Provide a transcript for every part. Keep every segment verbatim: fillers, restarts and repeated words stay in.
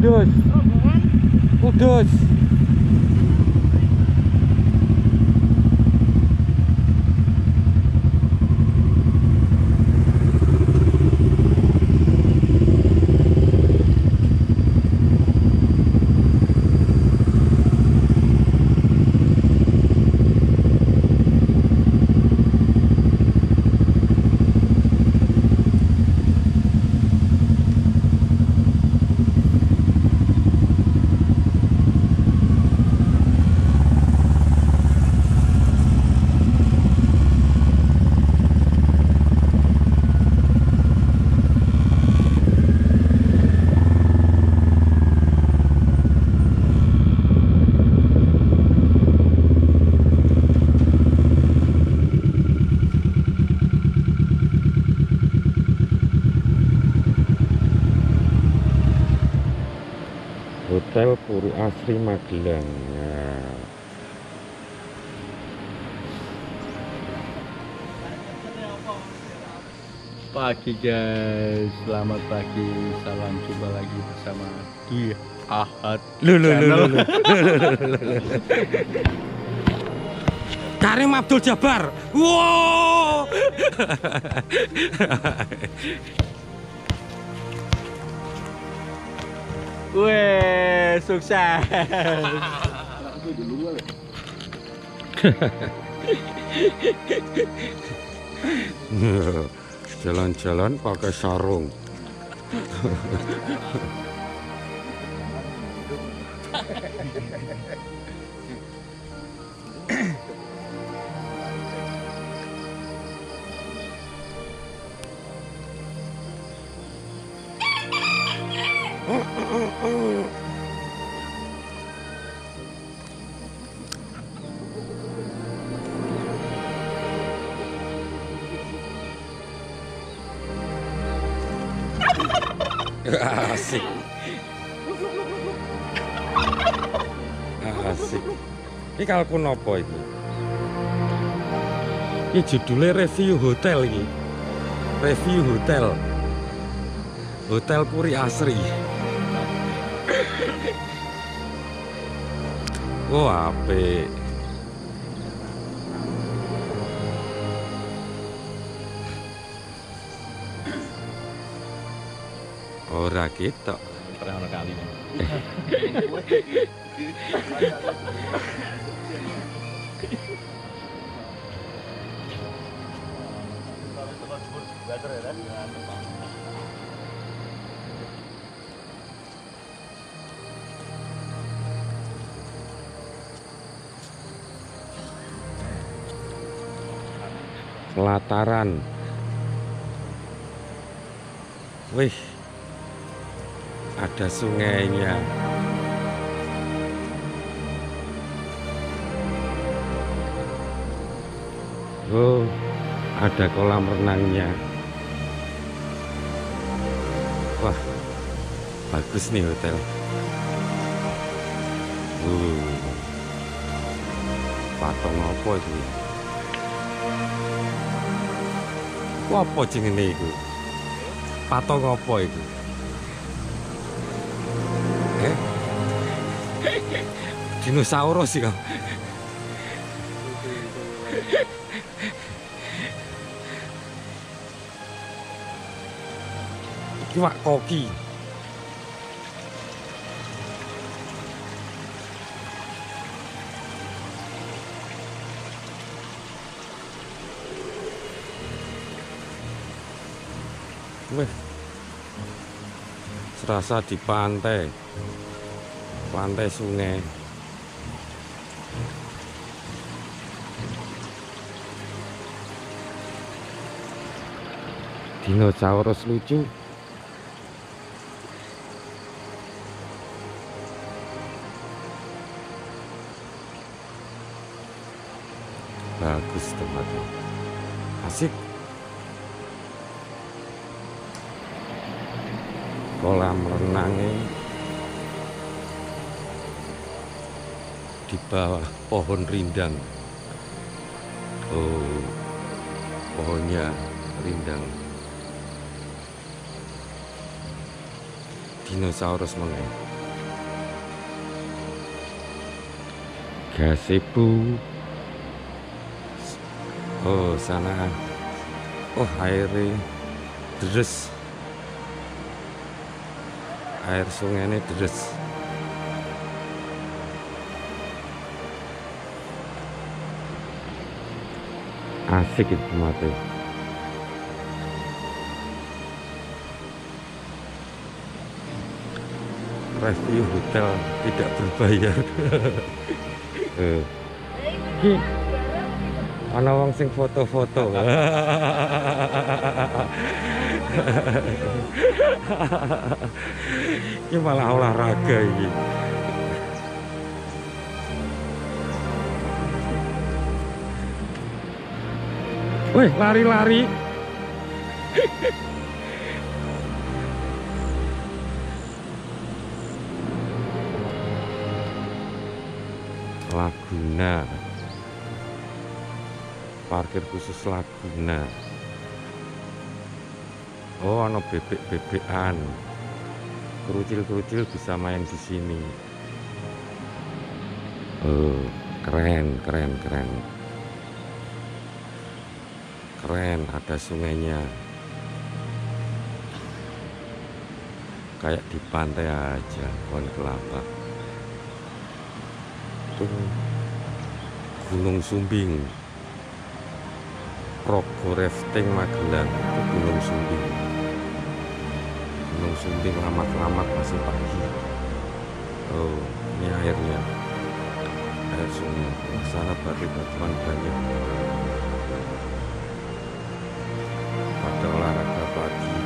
Kudus. Kudus. Hotel Puri Asri Magelang. Nah. Pagi guys, selamat pagi. Salam jumpa lagi bersama Dwi Ahad. Lulu lulu. Karim Abdul Jabbar. Wow. Weh, sukses. Jalan-jalan pakai sarung. Asik. Asik. Ini kalku nopo itu. Ini judulnya review hotel ini. Review hotel. Hotel Puri Asri. Oh, apik. Ora ketok. Perang kali. Lataran. Wih, ada sungainya. Oh, ada kolam renangnya. Wah, bagus nih hotel. Uh, patung apa sih? Apa jenenge iku? Patung apa iku? Eh? Dinosaurus iki. Iki wak koki. Wih, serasa di pantai, pantai sungai. Dinosaurus lucu. Bagus tempatnya, asik. Kolam renangnya di bawah pohon rindang. Oh, pohonnya rindang. Di dinosaurus mengenai gazebo. Oh sana, oh airnya deres, air sungai ini deres. Asik itu mati. Review hotel tidak berbayar. eh. Ana wong sing foto-foto. Ini malah olahraga ini. Wih, lari-lari. Laguna. Parkir khusus Laguna. Oh, ada bebek-bebekan. Kerucil-kerucil bisa main di sini. Oh, keren, keren, keren. Keren, ada sungainya. Kayak di pantai aja, pohon kelapa. Tuh, Gunung Sumbing. Progo rafting Magelang, itu Gunung Sumbing. Gunung Sumbing lamat-lamat masih pagi. Oh, ini airnya. Air sungai. Sana batu-batuan banyak. Pada olahraga pagi.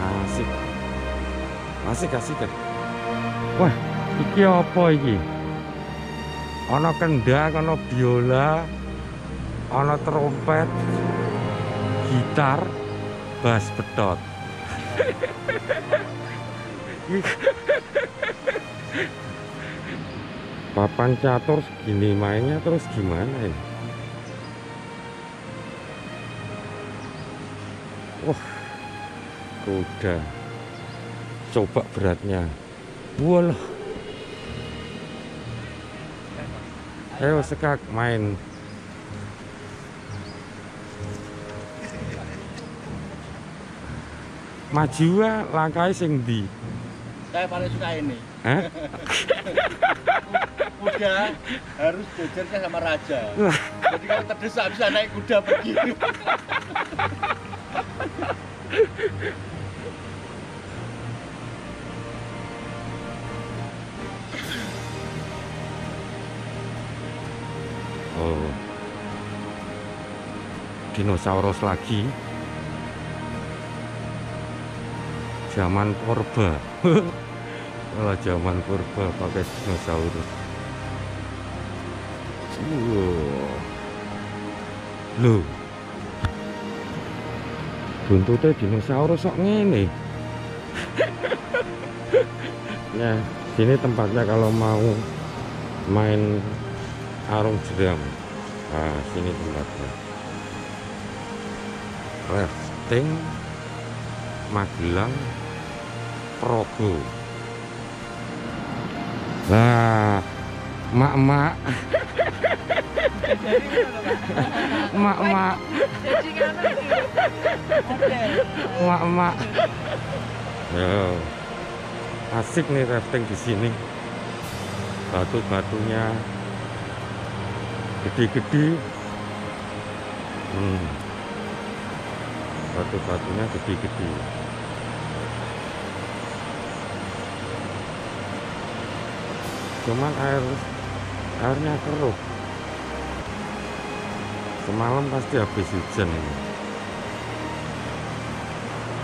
Asik. Asik-asik kan? Wah, iki apa iki? Ana kendang, ana biola, ana trompet, gitar, bass pedot. Papan catur segini mainnya terus gimana ya? Wah, oh, kuda. Coba beratnya. Walah. Ayo sekak main. Maju langkai sing di. Saya paling suka ini. Hah? Kuda harus jajarnya sama raja. Jadi kalau terdesak bisa naik kuda pergi. Oh, dinosaurus lagi, zaman purba. Kalau zaman purba pakai dinosaurus. Uh. Loh, buntutnya dinosaurus sok ngene. Nah, sini tempatnya kalau mau main arung jeram. Nah, sini tempatnya. Rafting Magelang Progo. Nah, mak-mak. Mak-mak. Mak-mak. Yo. Asik nih rafting di sini. Batu-batunya gede-gede. Hmm. Batu-batunya gede-gede. Cuman air airnya keruh. Semalam pasti habis hujan ini.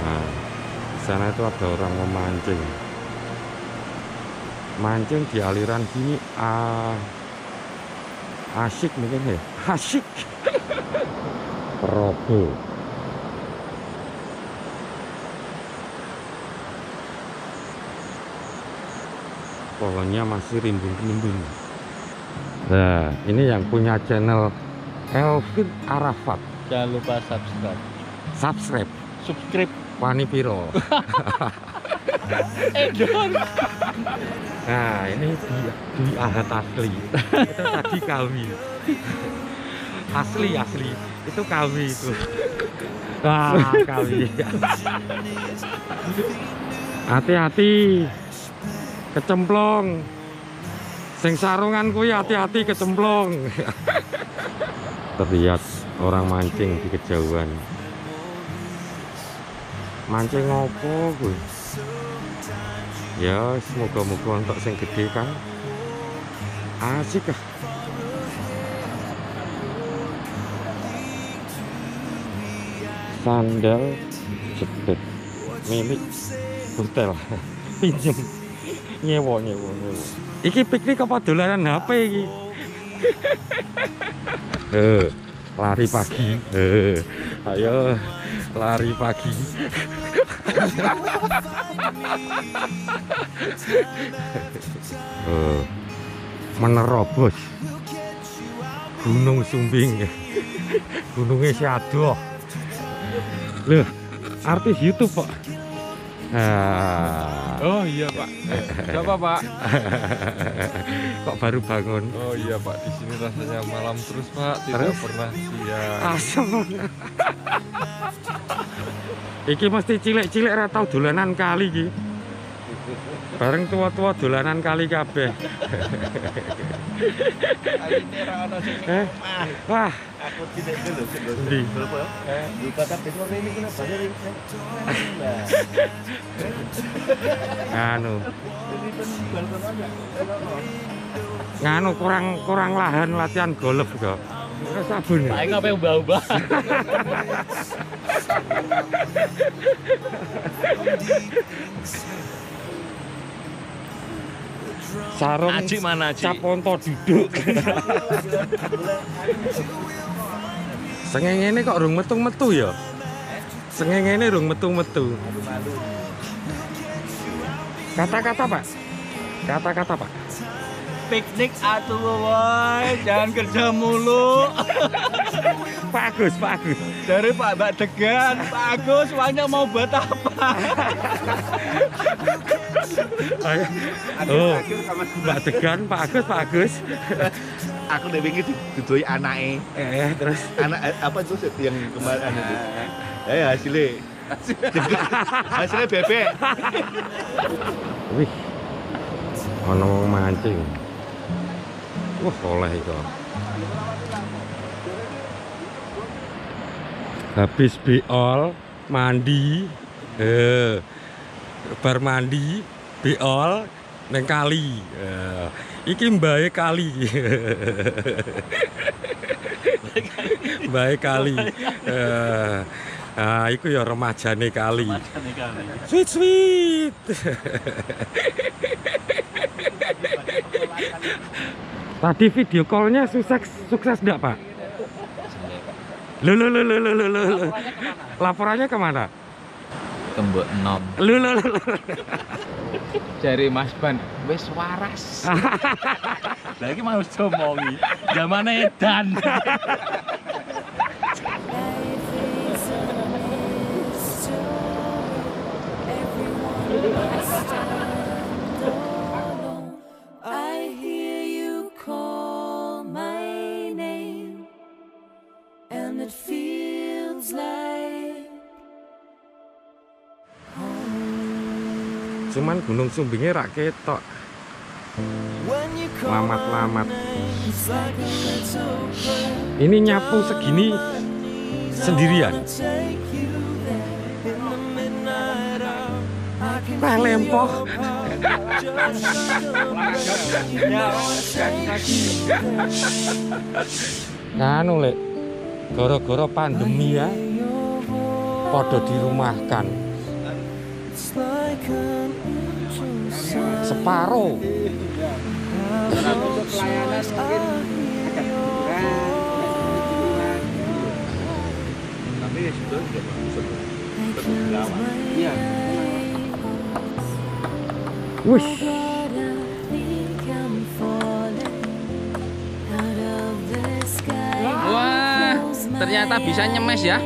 Nah, di sana itu ada orang memancing. Mancing di aliran gini, ah, asik mungkin ya, asik. Progo. Pohonnya masih rimbun-rimbun. Nah, ini yang punya channel Elvin Arafat. Jangan lupa subscribe. Subscribe. subscribe wani piro. Nah, ini di, di Ahad asli. Itu tadi kami. Asli asli. Itu kami itu. Nah, kami. Hati-hati. Kecemplung. Sing sarungan kuwi hati-hati kecemplung. Terlihat orang mancing di kejauhan. Mancing opo kuwi? Ya, semoga-moga untuk sing gede kan. Asik ah. Sandal jedek milik hotel. Pinjem. Nyewa nyewa nyewa. Iki piknik apa dolanan H P iki? Eh, lari pagi. Eh, ayo lari pagi. Eh, menerobos Gunung Sumbing. Gunungnya siadoh. Loh, artis YouTube, Pak. Ah. Oh iya Pak, siapa Pak? Kok baru bangun? Oh iya Pak, di sini rasanya malam terus Pak, tidak terus? Pernah siang. Asem. Iki mesti cilik-cilik ra tau dolanan kali iki. Bareng tua-tua dolanan kali kabeh. Eh, wah. Aku tidak dulu di nganu nganu kurang kurang lahan latihan golf kok sabun ya apa yang bau-bau sarung aji mana aji caponto duduk. Sengeng ini kok rung metu-metu ya? Sengeng ini rung metu-metu. Kata-kata Pak, kata-kata Pak. Piknik atuh woy, jangan kerja mulu. Pak Agus, Pak Agus. Dari Pak Mbak Degan, Pak Agus banyak mau buat apa? Oh, Mbak Degan, Pak Agus, Pak Agus. Aku udah pikir didoi anaknya. Eh, terus anak apa itu yang kemarin itu? Eh, hasilnya. Hasilnya bebek. Wih. Ono mancing. Wah, oleh itu. Habis beol mandi. Eh. Bar mandi, beol neng kali. Eh. Iki mbae kali. Mbae kali. Eh, ah iku ya remajane kali. Remajane kali. Sweet sweet. Tadi video call-nya sukses sukses enggak, Pak? Lu lu lu lu lu lu. Laporannya kemana? Tembok enam. Lu lu lu. Cari Mas Ban, wis waras. Lagi mau ngomongi, zaman edan. Cuman Gunung Sumbingnya rak ketok. Lamat-lamat. Ini nyapu segini sendirian. Nah, lempoh. Anu lek, gara-gara pandemi ya. Podo dirumahkan. Separuh. Wush. Wah, ternyata bisa nyemes ya.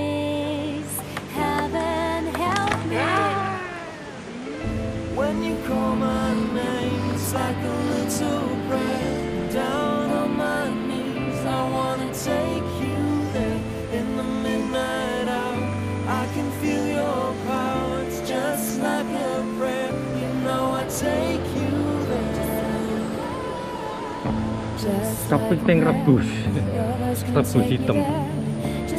Kepiting rebus, rebus hitam. Iku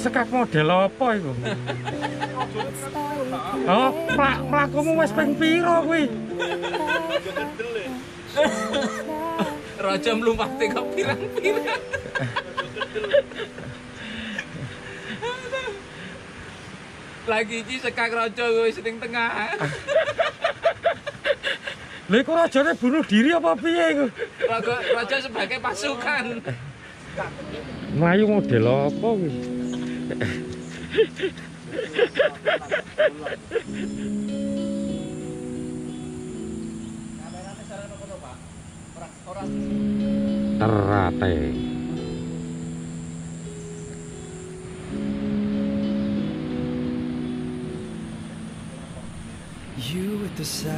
sekak model apa iku? Oh, plak plakumu wis ping pira kuwi? Raja melumpati ke pirang-pirang. Lagi ini sekak raja wis ning tengah. Lha iku rajane bunuh diri apa piye iku? Raja, raja sebagai pasukan. Melayu model apa kuwi? Terate you at the side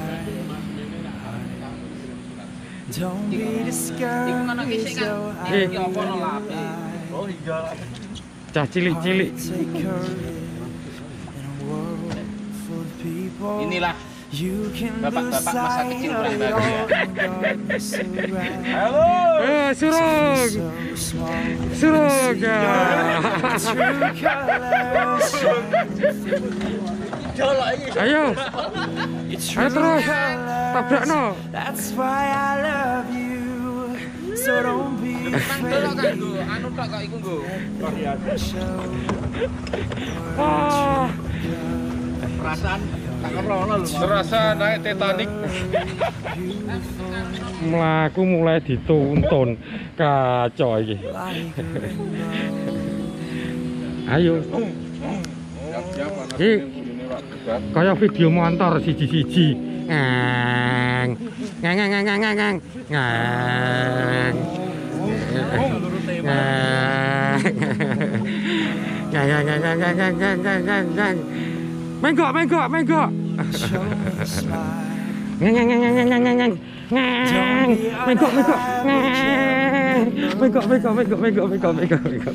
don't be discouraged cah cilik-cilik inilah bapak-bapak masa kecil berapa ya? Halo. Eh, Surung. Surung. Ayo. Ayo terus. Tabrakno. That's why I love you. So don't be afraid. Anu tak kok iku nggo. Oh. Perasaan serasa naik Titanic. Melaku mulai dituntun kacau iki. Ayo. Iki kaya video motor siji-siji. Ngang ngang ngang ngang ngang. Ngang. Ngang ngang ngang ngang ngang ngang. Menggo, menggo, menggo. Ngang, ngang, ngang, ngang, ngang, ngang. Ngang. Menggo, menggo. Ngang. Menggo, menggo, menggo, menggo, menggo, menggo, menggo.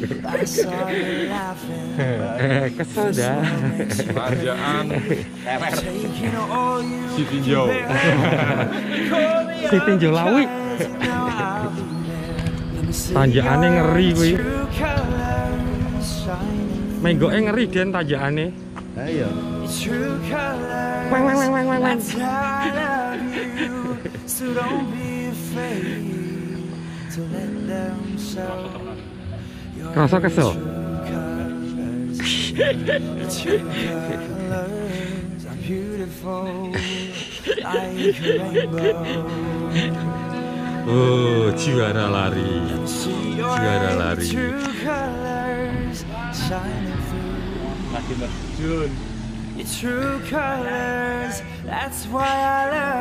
Kesel dah. Kerjaan. Si tinjau. Si tinjau lawi. Tanjaane ngeri kuwi. Menggoke ngeri den tanjaane. Ayo. Wang wang wang wang wang wang. Kerasa kesel. Oh, juara lari, juara lari.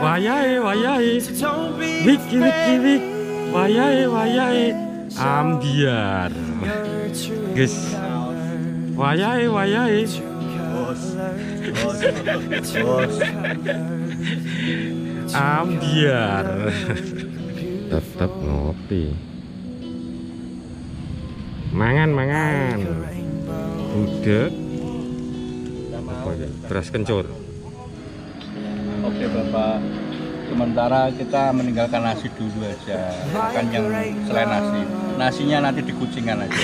Wayai wayai, wiki wiki wik, wayai wayai, ambiar, guys, wayai wayai, ambiar, tetap ngopi, mangan mangan, udah. Beras kencur. Oke Bapak, sementara kita meninggalkan nasi dulu aja. Makan yang selain nasi. Nasinya nanti dikucingan aja.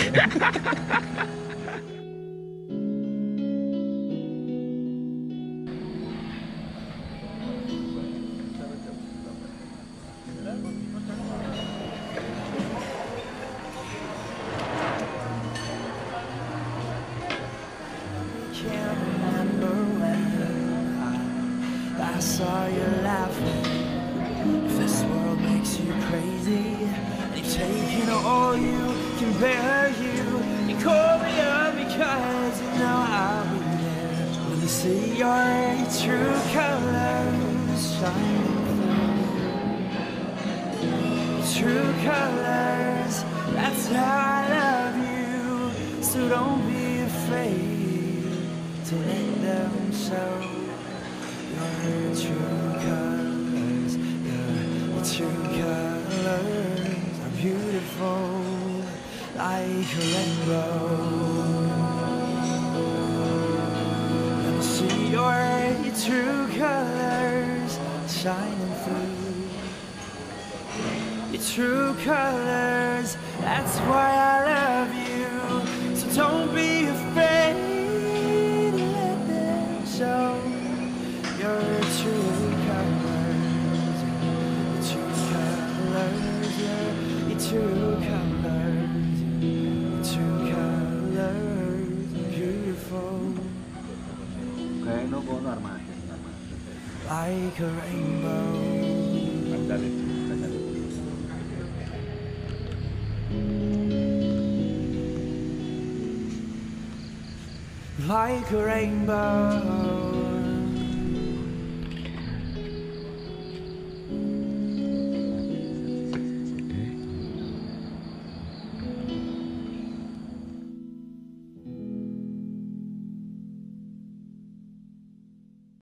See your true colors. True colors, that's how I love you. So don't be afraid to let them show your true colors. Your true colors are beautiful, like a rainbow. And see your true colors shining through. Your true colors, that's why I love you. So don't be afraid to let them show your true colors. Your true colors, yeah. Your true colors, your true colors, beautiful. Like a rainbow. Like a rainbow.